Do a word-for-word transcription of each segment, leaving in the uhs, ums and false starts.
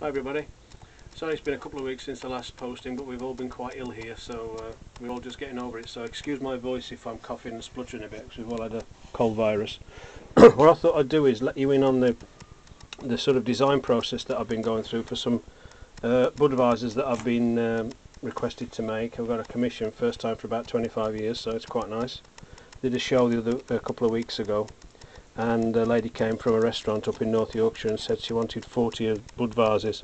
Hi everybody. Sorry it's been a couple of weeks since the last posting, but we've all been quite ill here, so uh, we're all just getting over it, so excuse my voice if I'm coughing and spluttering a bit, because we've all had a cold virus. What I thought I'd do is let you in on the the sort of design process that I've been going through for some uh, Budweisers that I've been um, requested to make. I've got a commission, first time for about twenty-five years, so it's quite nice. Did a show the other, a couple of weeks ago, and a lady came from a restaurant up in North Yorkshire and said she wanted forty Budweisers.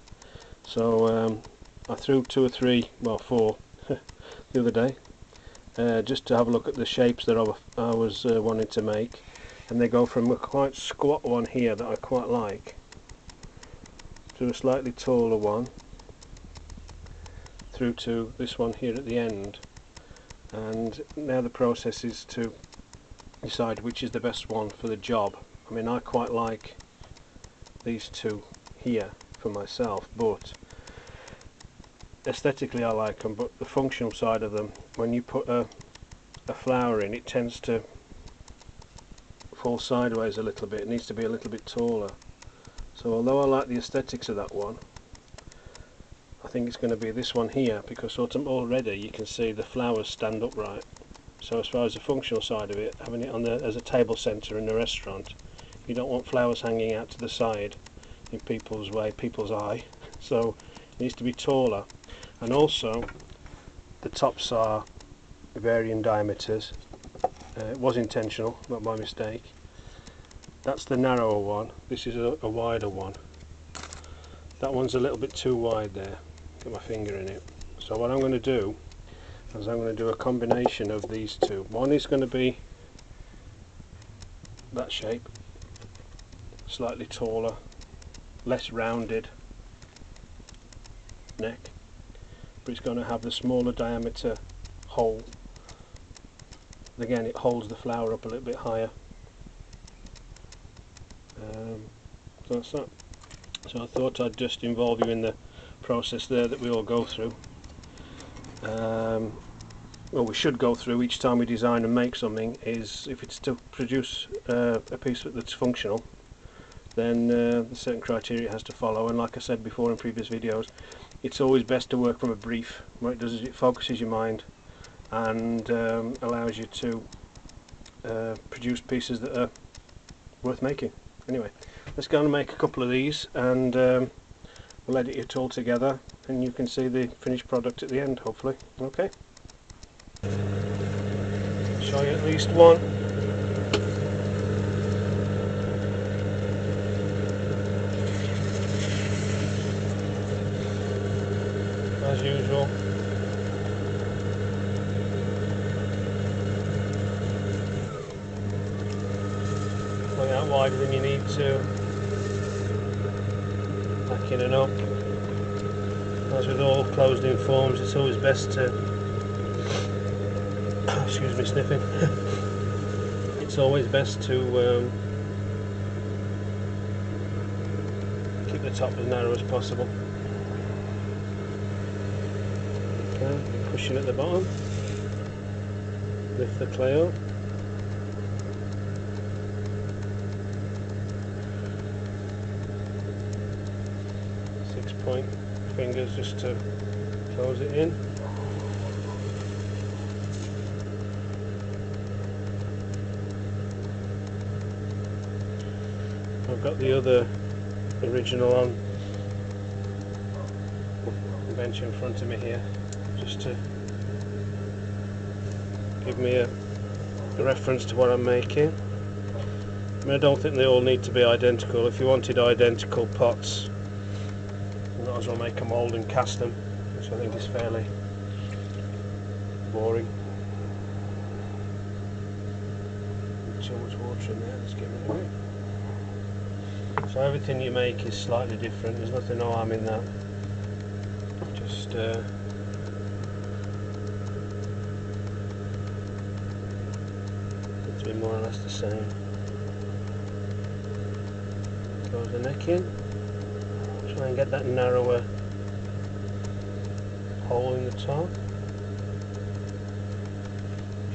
So um, I threw two or three, well four, the other day, uh, just to have a look at the shapes that I, I was uh, wanting to make. And they go from a quite squat one here that I quite like, to a slightly taller one, through to this one here at the end. And now the process is to decide which is the best one for the job. I mean, I quite like these two here for myself, but aesthetically I like them, but the functional side of them, when you put a, a flower in, it tends to fall sideways a little bit. It needs to be a little bit taller. So although I like the aesthetics of that one, I think it's going to be this one here, because already you can see the flowers stand upright. So as far as the functional side of it, having it on the, as a table centre in a restaurant, you don't want flowers hanging out to the side in people's way, people's eye. So it needs to be taller. And also the tops are varying diameters. Uh, it was intentional, not my mistake. That's the narrower one. This is a, a wider one. That one's a little bit too wide there. Get my finger in it. So what I'm going to do is I'm going to do a combination of these two. One is going to be that shape, slightly taller, less rounded neck, but it's going to have the smaller diameter hole. Again, it holds the flower up a little bit higher. Um, so that's that. So I thought I'd just involve you in the process there that we all go through. Um, well, we should go through each time we design and make something. Is if it's to produce uh, a piece that's functional, then uh, there's certain criteria it has to follow. And like I said before in previous videos, it's always best to work from a brief. What it does is it focuses your mind and um, allows you to uh, produce pieces that are worth making. Anyway, let's go and make a couple of these, and um, we'll edit it all together and you can see the finished product at the end, hopefully. Okay, show you at least one. As usual, wider than you need to, back in and up. As with all closed in forms, it's always best to excuse me sniffing it's always best to um, keep the top as narrow as possible. Okay, pushing at the bottom, lift the clay up. Point fingers just to close it in. I've got the other original on the bench in front of me here, just to give me a, a reference to what I'm making. I mean, I don't think they all need to be identical. If you wanted identical pots, might as well make a mould and cast them, which I think is fairly boring. So much water in there, let's get rid of it. So everything you make is slightly different, there's nothing no harm in that. Just uh, it's been more or less the same. Close the neck in. Try and get that narrower hole in the top.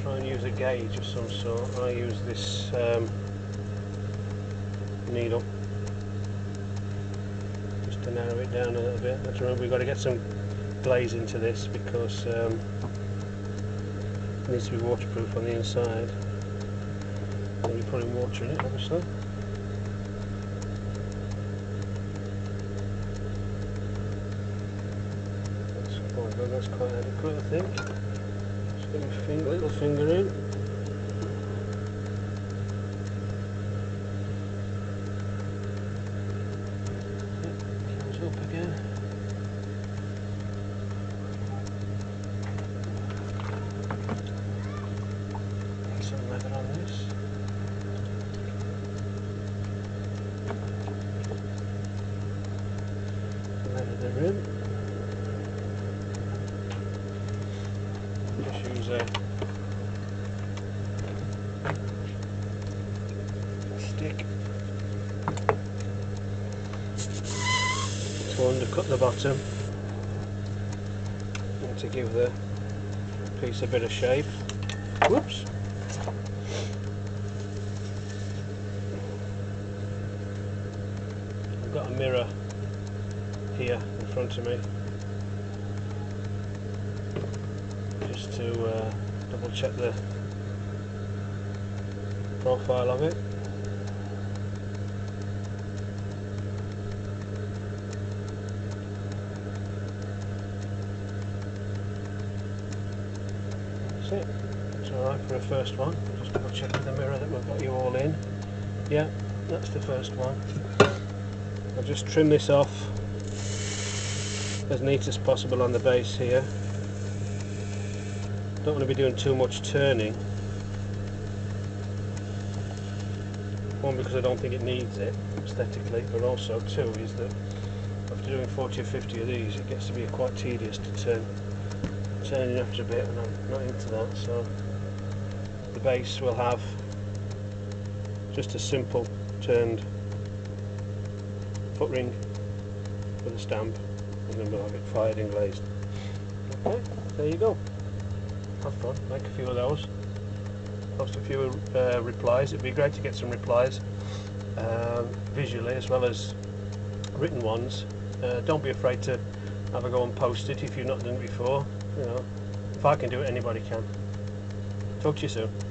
Try and use a gauge of some sort. I use this um, needle just to narrow it down a little bit. Let's remember we've got to get some glaze into this because um, it needs to be waterproof on the inside. We'll be putting water in it, obviously. That's quite good, that's quite adequate, I think. Just get my finger, little finger in. Undercut the bottom and to give the piece a bit of shape. Whoops! I've got a mirror here in front of me just to uh, double check the profile of it. It. It's alright for a first one. We'll just double check with the mirror that we've got you all in. Yeah, that's the first one. I'll just trim this off as neat as possible on the base here. Don't want to be doing too much turning. One, because I don't think it needs it aesthetically, but also two is that after doing forty or fifty of these it gets to be quite tedious to turn. Turning after a bit, and I'm not into that, so the base will have just a simple turned foot ring with a stamp, and then we'll have it fired and glazed. Okay, there you go. Have fun, make a few of those, post a few uh, replies. It'd be great to get some replies uh, visually as well as written ones. Uh, don't be afraid to have a go and post it if you've not done it before. You know, if I can do it, anybody can. Talk to you soon.